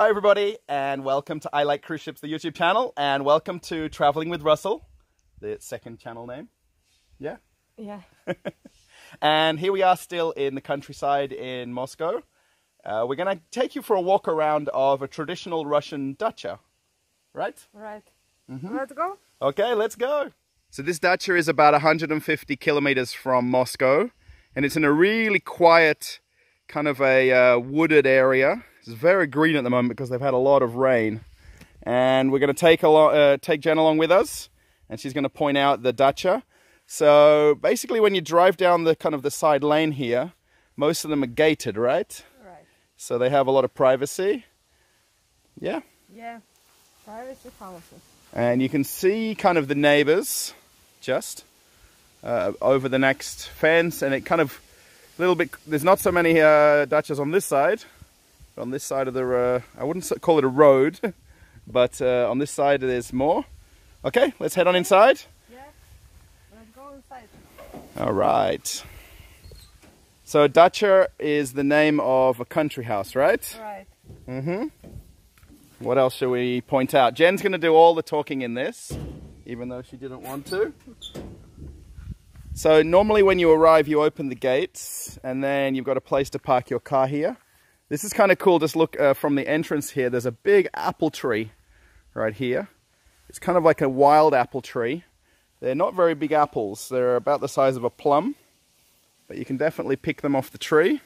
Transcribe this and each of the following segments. Hi everybody, and welcome to I Like Cruise Ships, the YouTube channel, and welcome to Traveling with Russell, the second channel name. Yeah? Yeah. And here we are still in the countryside in Moscow. We're going to take you for a walk around of a traditional Russian dacha, right? Right. Mm-hmm. Let's go. Okay, let's go. So this dacha is about 150 kilometers from Moscow, and it's in a really quiet, kind of a wooded area. It's very green at the moment because they've had a lot of rain. And we're going to take Jen along with us, and she's going to point out the dacha. So basically when you drive down the kind of the side lane here, most of them are gated, right? Right. So they have a lot of privacy. Yeah? Yeah. Privacy policy. And you can see kind of the neighbors just over the next fence, and it kind of a little bit, there's not so many dachas on this side. On this side of the, I wouldn't call it a road, but on this side there's more. Okay, let's head on inside. Yeah, let's go inside. All right. So dacha is the name of a country house, right? Right. Mm-hmm. What else should we point out? Jen's going to do all the talking in this, even though she didn't want to. So normally when you arrive, you open the gates, and then you've got a place to park your car here. This is kind of cool, just look from the entrance here, there's a big apple tree right here. It's kind of like a wild apple tree. They're not very big apples, they're about the size of a plum, but you can definitely pick them off the tree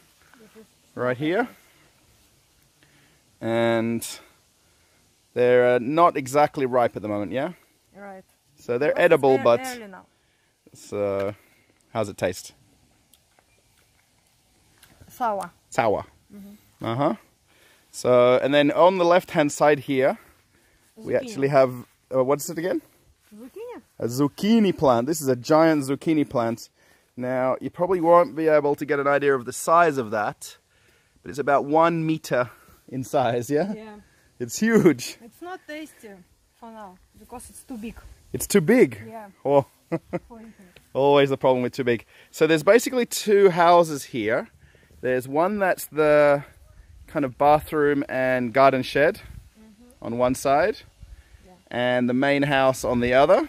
right here. And they're not exactly ripe at the moment, yeah? Right. So they're edible, but... So, how's it taste? Sour. Sour. Mm-hmm. Uh-huh. So, and then on the left-hand side here, zucchini. We actually have, what is it again? Zucchini. A zucchini plant. This is a giant zucchini plant. Now, you probably won't be able to get an idea of the size of that, but it's about 1 meter in size, yeah? Yeah. It's huge. It's not tasty for now, because it's too big. It's too big? Yeah. Oh. Always the problem with too big. So there's basically two houses here. There's one that's the kind of bathroom and garden shed on one side, and the main house on the other,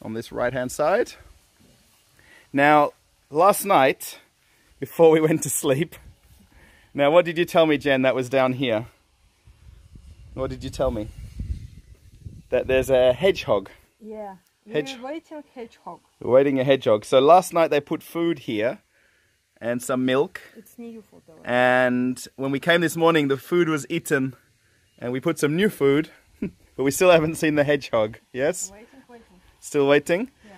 on this right-hand side. Now, last night, before we went to sleep, now what did you tell me, Jen, that was down here? What did you tell me? That there's a hedgehog. Yeah, we're waiting a hedgehog. We're waiting a hedgehog. So last night they put food here. And some milk. It's new food. And when we came this morning, the food was eaten, and we put some new food, but we still haven't seen the hedgehog. Yes? Waiting. Still waiting? Yeah.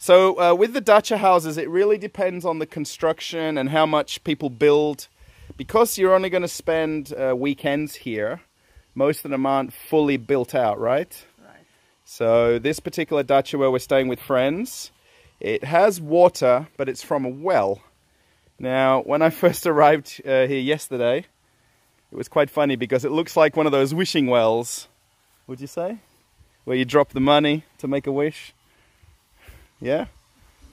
So with the dacha houses, it really depends on the construction and how much people build. Because you're only going to spend weekends here, most of them aren't fully built out, right? Right. So this particular dacha where we're staying with friends, it has water, but it's from a well. Now, when I first arrived here yesterday, it was quite funny because it looks like one of those wishing wells, would you say? Where you drop the money to make a wish. Yeah?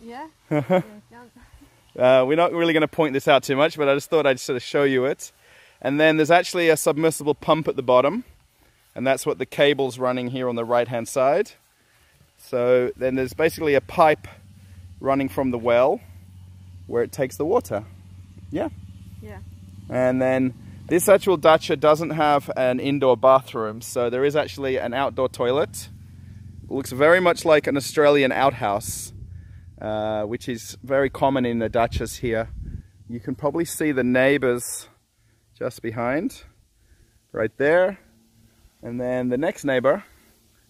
Yeah. We're not really going to point this out too much, but I just thought I'd sort of show you it. And then there's actually a submersible pump at the bottom, and that's what the cable's running here on the right-hand side. So then there's basically a pipe running from the well, where it takes the water, yeah? Yeah. And then this actual dacha doesn't have an indoor bathroom, so there is actually an outdoor toilet. It looks very much like an Australian outhouse, which is very common in the dachas here. You can probably see the neighbors just behind, right there. And then the next neighbor,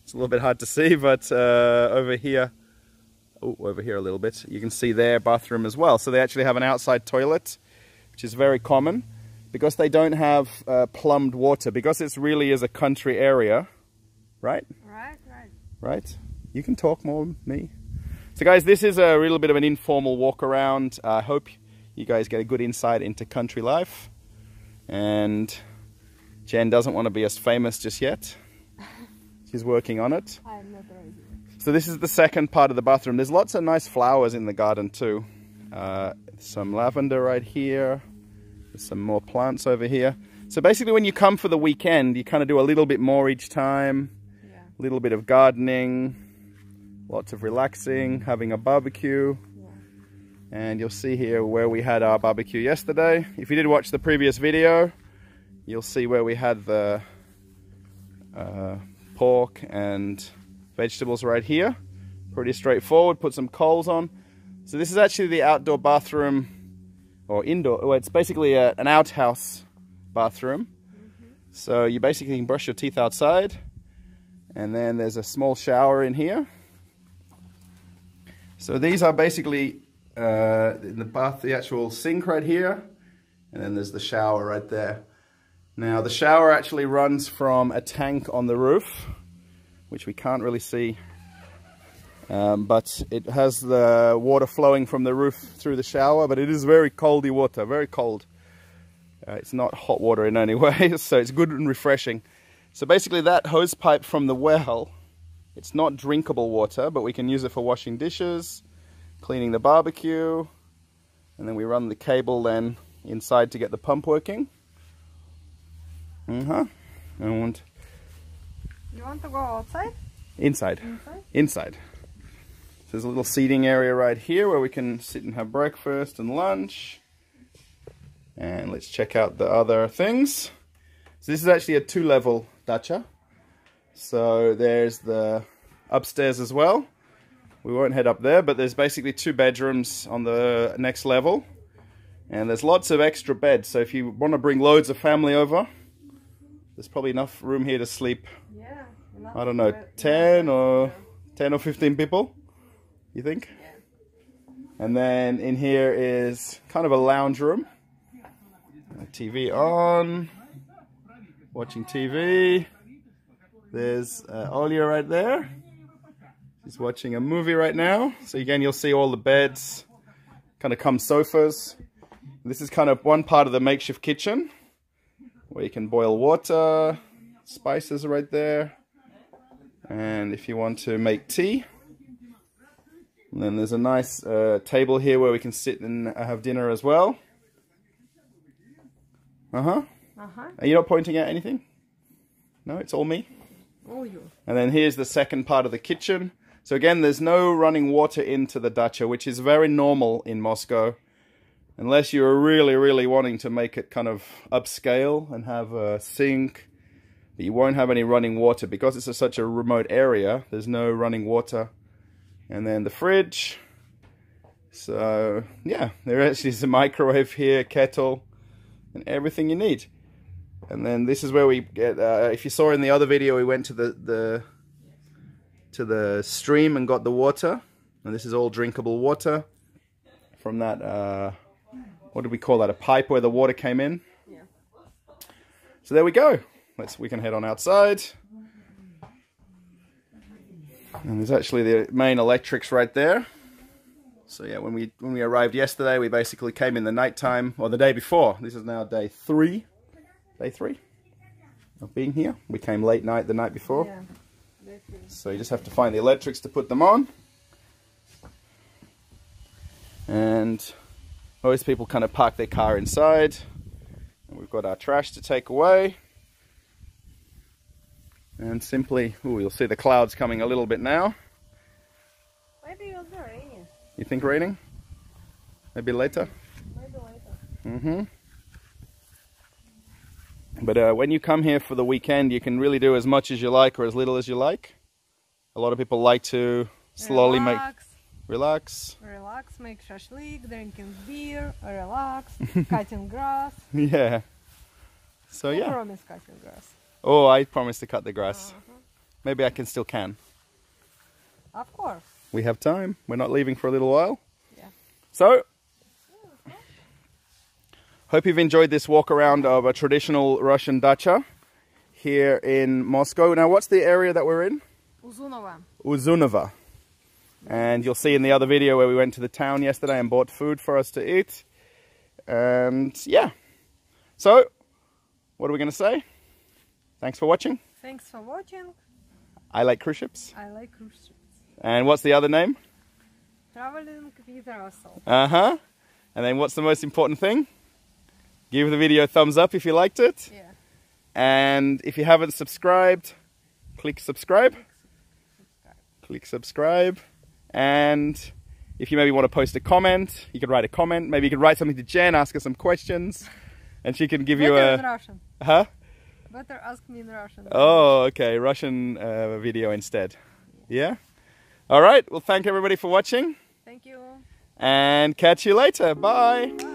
it's a little bit hard to see, but over here, over here a little bit, you can see their bathroom as well. So they actually have an outside toilet, which is very common because they don't have plumbed water, because it really is a country area, right? Right, right. Right? You can talk more than me. So guys, this is a little bit of an informal walk around. I hope you guys get a good insight into country life. And Jen doesn't want to be as famous just yet. She's working on it. I'm not ready. So this is the second part of the bathroom. There's lots of nice flowers in the garden too. Some lavender right here. There's some more plants over here. So basically when you come for the weekend, you kind of do a little bit more each time. Yeah. A little bit of gardening, lots of relaxing, having a barbecue. Yeah. And you'll see here where we had our barbecue yesterday. If you did watch the previous video, you'll see where we had the pork and vegetables right here. Pretty straightforward, put some coals on. So this is actually the outdoor bathroom, or indoor, well, it's basically an outhouse bathroom. Mm-hmm. So you basically can brush your teeth outside, and then there's a small shower in here. So these are basically in the bath, the actual sink right here, and then there's the shower right there. Now the shower actually runs from a tank on the roof, which we can't really see, but it has the water flowing from the roof through the shower, but it is very coldy water, very cold. It's not hot water in any way, so it's good and refreshing. So basically that hose pipe from the well, it's not drinkable water, but we can use it for washing dishes, cleaning the barbecue, and then we run the cable then inside to get the pump working. Uh-huh. And you want to go outside? Inside. Inside. So there's a little seating area right here where we can sit and have breakfast and lunch. And let's check out the other things. So this is actually a two-level dacha. So there's the upstairs as well. We won't head up there, but there's basically two bedrooms on the next level. And there's lots of extra beds. So if you want to bring loads of family over, there's probably enough room here to sleep. Yeah. I don't know, 10 or 15 people, you think? Yeah. And then in here is kind of a lounge room. A TV on, watching TV. There's Olia right there. She's watching a movie right now. So again, you'll see all the beds, kind of come sofas. This is kind of one part of the makeshift kitchen, where you can boil water, spices right there, and if you want to make tea. And then there's a nice table here where we can sit and have dinner as well. Uh-huh. Uh-huh. Are you not pointing at anything? No, it's all me. All you. And then here's the second part of the kitchen. So again, there's no running water into the dacha, which is very normal in Moscow. Unless you're really, really wanting to make it kind of upscale and have a sink, but you won't have any running water because it's such a remote area. There's no running water. And then the fridge. So yeah, there actually is a microwave here, kettle, and everything you need. And then this is where we get. If you saw in the other video, we went to the stream and got the water. And this is all drinkable water from that. What do we call that? A pipe where the water came in. Yeah. So there we go. We can head on outside. And there's actually the main electrics right there. So yeah, when we arrived yesterday, we basically came in the nighttime, or the day before. This is now day three of being here. We came late night the night before. Yeah. So you just have to find the electrics to put them on. And most people kind of park their car inside, and we've got our trash to take away. And simply, ooh, you'll see the clouds coming a little bit now. Maybe it'll be raining. You think raining? Maybe later? Maybe later. Mm-hmm. But when you come here for the weekend, you can really do as much as you like or as little as you like. A lot of people like to slowly relax, make shashlik, drinking beer, relax, cutting grass. Yeah. So yeah. I promise cutting grass. Oh, I promised to cut the grass. Uh-huh. Maybe I still can. Of course. We have time. We're not leaving for a little while. Yeah. So, hope you've enjoyed this walk around of a traditional Russian dacha here in Moscow. Now, what's the area that we're in? Uzunova. Uzunova. And you'll see in the other video where we went to the town yesterday and bought food for us to eat. And yeah. So, what are we going to say? Thanks for watching. Thanks for watching. I like cruise ships. I like cruise ships. And what's the other name? Traveling with Russell. Uh-huh. And then what's the most important thing? Give the video a thumbs up if you liked it. Yeah. And if you haven't subscribed, click subscribe. Click subscribe. And if you maybe want to post a comment, you could write a comment. Maybe you could write something to Jen, ask her some questions. And she can give you a... in Russian. Huh? Better ask me in Russian. Oh, okay. Russian video instead. Yeah? All right. Well, thank everybody for watching. Thank you. And catch you later. Bye. Bye.